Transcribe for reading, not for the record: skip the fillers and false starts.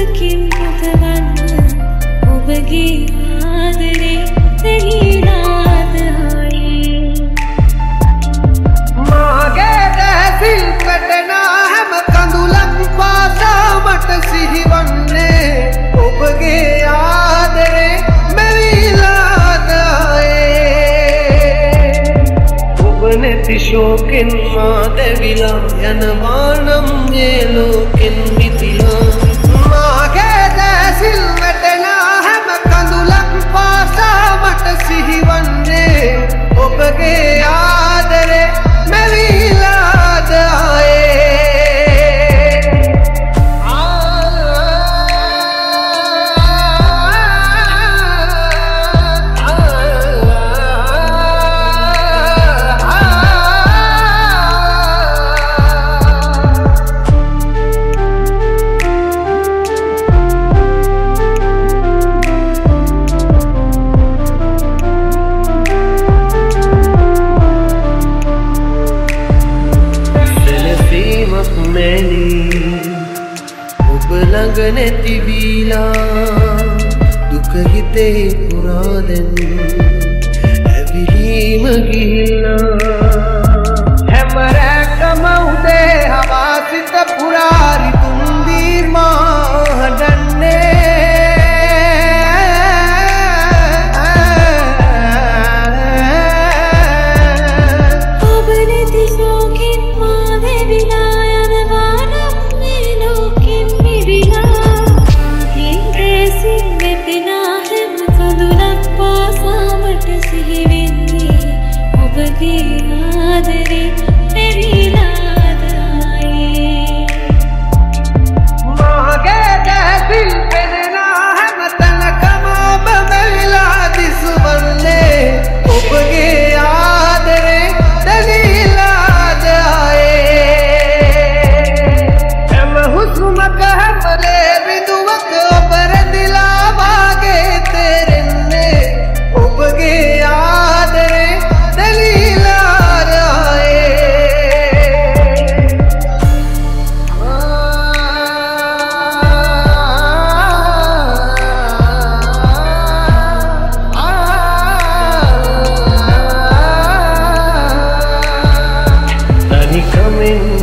لكن متمنى وبقي أدري تهينات هاي ما قدر سلفتنا هم كندلم فازا متسيه ونّي وبقي أدري ميلاد هاي وبنت شوكن ما دبلا ينوانم يلوكن مثلا ولكنتي بلا دكتي قرادن هبلي مغيلا همرا كموتي هواسط قراري تندير ما دني قبلتي شوكين ما بلا